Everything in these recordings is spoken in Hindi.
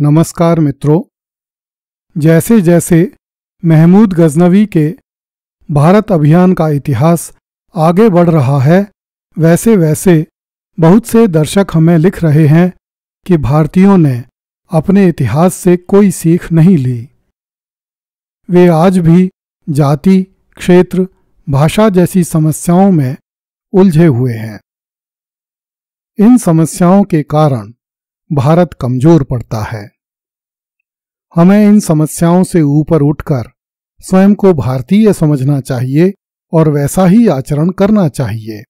नमस्कार मित्रों, जैसे जैसे महमूद गजनवी के भारत अभियान का इतिहास आगे बढ़ रहा है, वैसे वैसे बहुत से दर्शक हमें लिख रहे हैं कि भारतीयों ने अपने इतिहास से कोई सीख नहीं ली। वे आज भी जाति, क्षेत्र, भाषा जैसी समस्याओं में उलझे हुए हैं। इन समस्याओं के कारण भारत कमजोर पड़ता है। हमें इन समस्याओं से ऊपर उठकर स्वयं को भारतीय समझना चाहिए और वैसा ही आचरण करना चाहिए।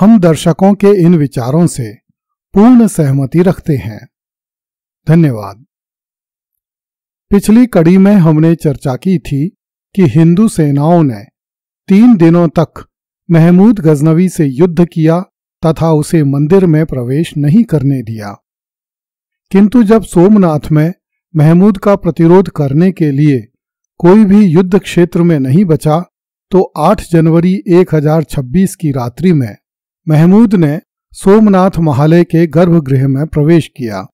हम दर्शकों के इन विचारों से पूर्ण सहमति रखते हैं। धन्यवाद। पिछली कड़ी में हमने चर्चा की थी कि हिंदू सेनाओं ने 3 दिनों तक महमूद गजनवी से युद्ध किया तथा उसे मंदिर में प्रवेश नहीं करने दिया, किंतु जब सोमनाथ में महमूद का प्रतिरोध करने के लिए कोई भी युद्ध क्षेत्र में नहीं बचा तो 8 जनवरी 1026 की रात्रि में महमूद ने सोमनाथ महालय के गर्भगृह में प्रवेश किया।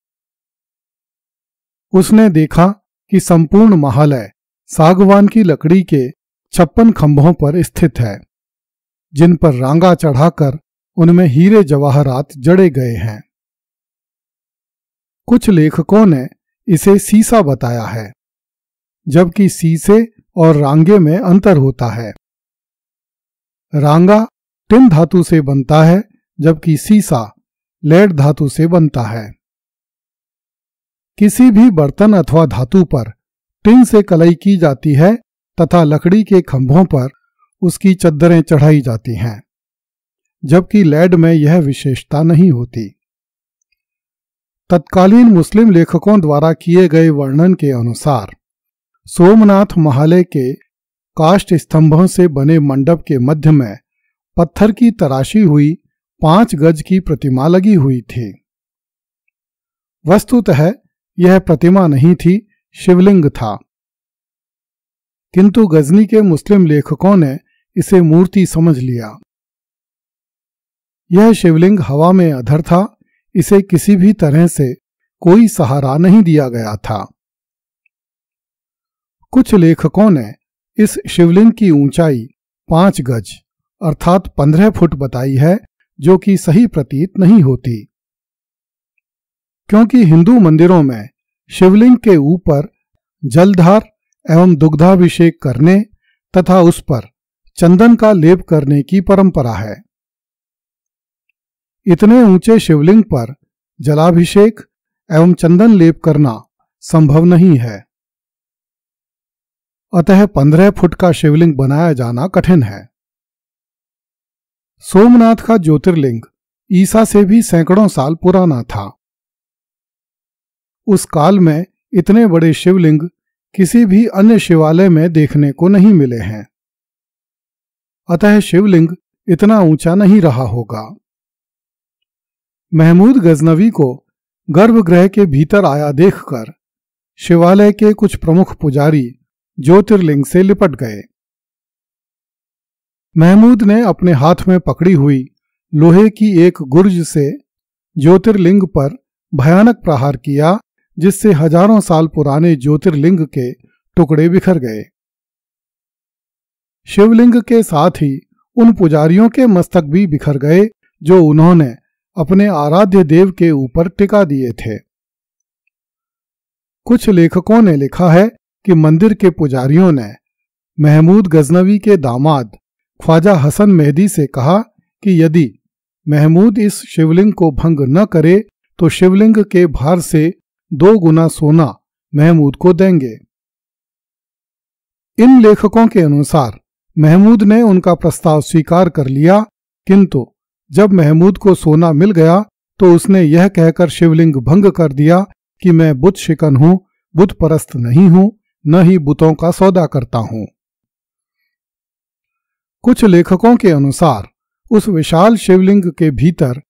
उसने देखा कि संपूर्ण महालय सागवान की लकड़ी के 56 खंभों पर स्थित है, जिन पर रांगा चढ़ाकर उनमें हीरे जवाहरात जड़े गए हैं। कुछ लेखकों ने इसे सीसा बताया है, जबकि सीसे और रांगे में अंतर होता है। रांगा टिन धातु से बनता है, जबकि सीसा लेड धातु से बनता है। किसी भी बर्तन अथवा धातु पर टिन से कलाई की जाती है तथा लकड़ी के खंभों पर उसकी चद्दरें चढ़ाई जाती हैं, जबकि लेड में यह विशेषता नहीं होती। तत्कालीन मुस्लिम लेखकों द्वारा किए गए वर्णन के अनुसार सोमनाथ महालय के काष्ठ स्तंभों से बने मंडप के मध्य में पत्थर की तराशी हुई 5 गज की प्रतिमा लगी हुई थी। वस्तुतः यह प्रतिमा नहीं थी, शिवलिंग था, किंतु गजनी के मुस्लिम लेखकों ने इसे मूर्ति समझ लिया। यह शिवलिंग हवा में अधर था, इसे किसी भी तरह से कोई सहारा नहीं दिया गया था। कुछ लेखकों ने इस शिवलिंग की ऊंचाई 5 गज अर्थात 15 फुट बताई है, जो कि सही प्रतीत नहीं होती, क्योंकि हिंदू मंदिरों में शिवलिंग के ऊपर जलधार एवं दुग्धाभिषेक करने तथा उस पर चंदन का लेप करने की परंपरा है। इतने ऊंचे शिवलिंग पर जलाभिषेक एवं चंदन लेप करना संभव नहीं है, अतः 15 फुट का शिवलिंग बनाया जाना कठिन है। सोमनाथ का ज्योतिर्लिंग ईसा से भी सैकड़ों साल पुराना था। उस काल में इतने बड़े शिवलिंग किसी भी अन्य शिवालय में देखने को नहीं मिले हैं, अतः शिवलिंग इतना ऊंचा नहीं रहा होगा। महमूद गजनवी को गर्भगृह के भीतर आया देखकर शिवालय के कुछ प्रमुख पुजारी ज्योतिर्लिंग से लिपट गए। महमूद ने अपने हाथ में पकड़ी हुई लोहे की एक गुर्ज से ज्योतिर्लिंग पर भयानक प्रहार किया, जिससे हजारों साल पुराने ज्योतिर्लिंग के टुकड़े बिखर गए। शिवलिंग के साथ ही उन पुजारियों के मस्तक भी बिखर गए जो उन्होंने अपने आराध्य देव के ऊपर टिका दिए थे। कुछ लेखकों ने लिखा है कि मंदिर के पुजारियों ने महमूद गजनवी के दामाद ख्वाजा हसन मेहदी से कहा कि यदि महमूद इस शिवलिंग को भंग न करे तो शिवलिंग के भार से 2 गुना सोना महमूद को देंगे। इन लेखकों के अनुसार महमूद ने उनका प्रस्ताव स्वीकार कर लिया, किंतु जब महमूद को सोना मिल गया तो उसने यह कहकर शिवलिंग भंग कर दिया कि मैं बुत शिकन हूं, बुत परस्त नहीं हूं, न ही बुतों का सौदा करता हूं। कुछ लेखकों के अनुसार उस विशाल शिवलिंग के भीतर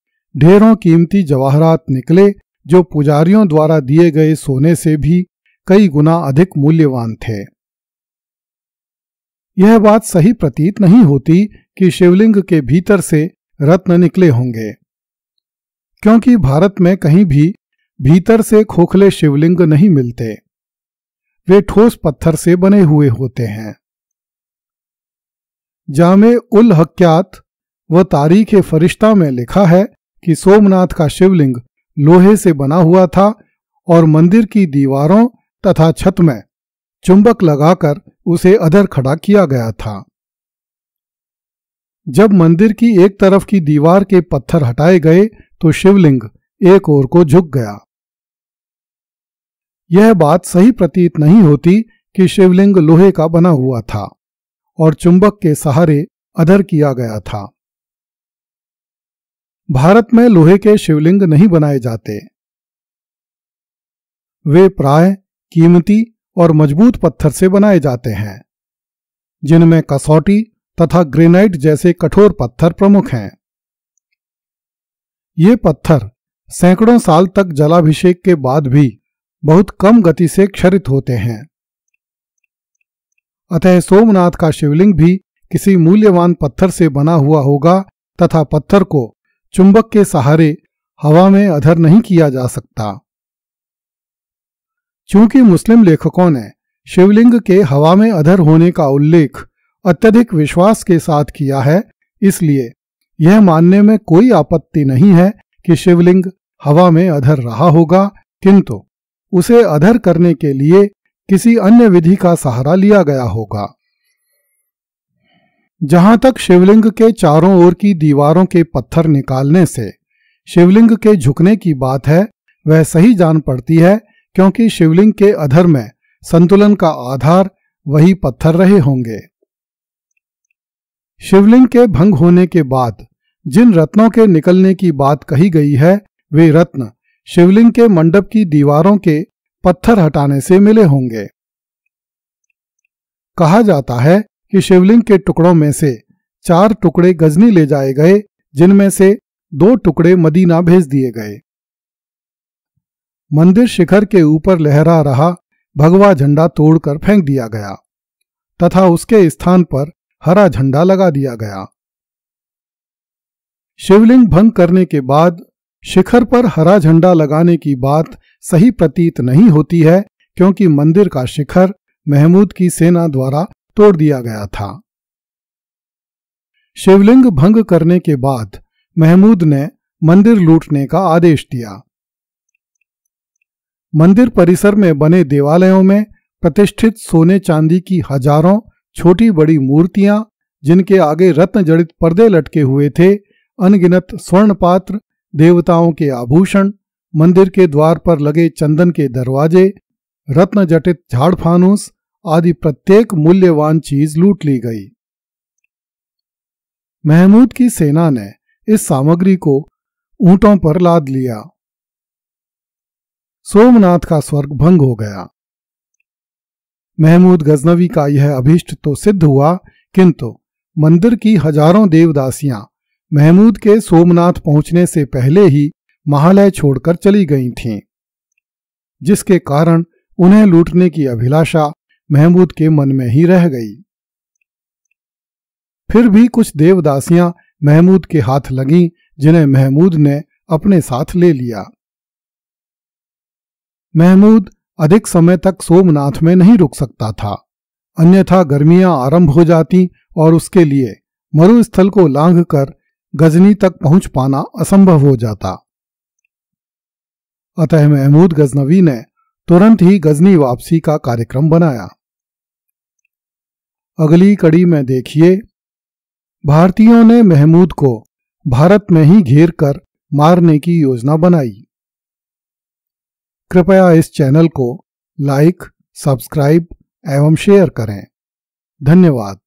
ढेरों कीमती जवाहरात निकले जो पुजारियों द्वारा दिए गए सोने से भी कई गुना अधिक मूल्यवान थे। यह बात सही प्रतीत नहीं होती कि शिवलिंग के भीतर से रत्न निकले होंगे, क्योंकि भारत में कहीं भी भीतर से खोखले शिवलिंग नहीं मिलते, वे ठोस पत्थर से बने हुए होते हैं। जामे उल हकियात व तारीख तारीखे फरिश्ता में लिखा है कि सोमनाथ का शिवलिंग लोहे से बना हुआ था और मंदिर की दीवारों तथा छत में चुंबक लगाकर उसे अधर खड़ा किया गया था। जब मंदिर की एक तरफ की दीवार के पत्थर हटाए गए तो शिवलिंग एक ओर को झुक गया। यह बात सही प्रतीत नहीं होती कि शिवलिंग लोहे का बना हुआ था और चुंबक के सहारे अधर किया गया था। भारत में लोहे के शिवलिंग नहीं बनाए जाते, वे प्राय कीमती और मजबूत पत्थर से बनाए जाते हैं, जिनमें कसौटी तथा ग्रेनाइट जैसे कठोर पत्थर प्रमुख हैं। ये पत्थर सैकड़ों साल तक जलाभिषेक के बाद भी बहुत कम गति से क्षरित होते हैं। अतः सोमनाथ का शिवलिंग भी किसी मूल्यवान पत्थर से बना हुआ होगा तथा पत्थर को चुंबक के सहारे हवा में अधर नहीं किया जा सकता। चूंकि मुस्लिम लेखकों ने शिवलिंग के हवा में अधर होने का उल्लेख अत्यधिक विश्वास के साथ किया है, इसलिए यह मानने में कोई आपत्ति नहीं है कि शिवलिंग हवा में अधर रहा होगा, किंतु उसे अधर करने के लिए किसी अन्य विधि का सहारा लिया गया होगा। जहां तक शिवलिंग के चारों ओर की दीवारों के पत्थर निकालने से शिवलिंग के झुकने की बात है, वह सही जान पड़ती है, क्योंकि शिवलिंग के अधर में संतुलन का आधार वही पत्थर रहे होंगे। शिवलिंग के भंग होने के बाद जिन रत्नों के निकलने की बात कही गई है, वे रत्न शिवलिंग के मंडप की दीवारों के पत्थर हटाने से मिले होंगे। कहा जाता है कि शिवलिंग के टुकड़ों में से 4 टुकड़े गजनी ले जाए गए, जिनमें से 2 टुकड़े मदीना भेज दिए गए। मंदिर शिखर के ऊपर लहरा रहा भगवा झंडा तोड़कर फेंक दिया गया तथा उसके स्थान पर हरा झंडा लगा दिया गया। शिवलिंग भंग करने के बाद शिखर पर हरा झंडा लगाने की बात सही प्रतीत नहीं होती है, क्योंकि मंदिर का शिखर महमूद की सेना द्वारा तोड़ दिया गया था। शिवलिंग भंग करने के बाद महमूद ने मंदिर लूटने का आदेश दिया। मंदिर परिसर में बने देवालयों में प्रतिष्ठित सोने चांदी की हजारों छोटी बड़ी मूर्तियां, जिनके आगे रत्न जड़ित पर्दे लटके हुए थे, अनगिनत स्वर्ण पात्र, देवताओं के आभूषण, मंदिर के द्वार पर लगे चंदन के दरवाजे, रत्न जटित झाड़ फानूस आदि प्रत्येक मूल्यवान चीज लूट ली गई। महमूद की सेना ने इस सामग्री को ऊंटों पर लाद लिया। सोमनाथ का स्वर्ग भंग हो गया। महमूद गजनवी का यह अभीष्ट तो सिद्ध हुआ, किंतु मंदिर की हजारों देवदासियां महमूद के सोमनाथ पहुंचने से पहले ही महालय छोड़कर चली गई थीं, जिसके कारण उन्हें लूटने की अभिलाषा महमूद के मन में ही रह गई। फिर भी कुछ देवदासियां महमूद के हाथ लगीं, जिन्हें महमूद ने अपने साथ ले लिया। महमूद अधिक समय तक सोमनाथ में नहीं रुक सकता था, अन्यथा गर्मियां आरंभ हो जाती और उसके लिए मरुस्थल को लांघकर गजनी तक पहुंच पाना असंभव हो जाता। अतः महमूद गजनवी ने तुरंत ही गजनी वापसी का कार्यक्रम बनाया। अगली कड़ी में देखिए, भारतीयों ने महमूद को भारत में ही घेर कर मारने की योजना बनाई। कृपया इस चैनल को लाइक, सब्सक्राइब एवं शेयर करें। धन्यवाद।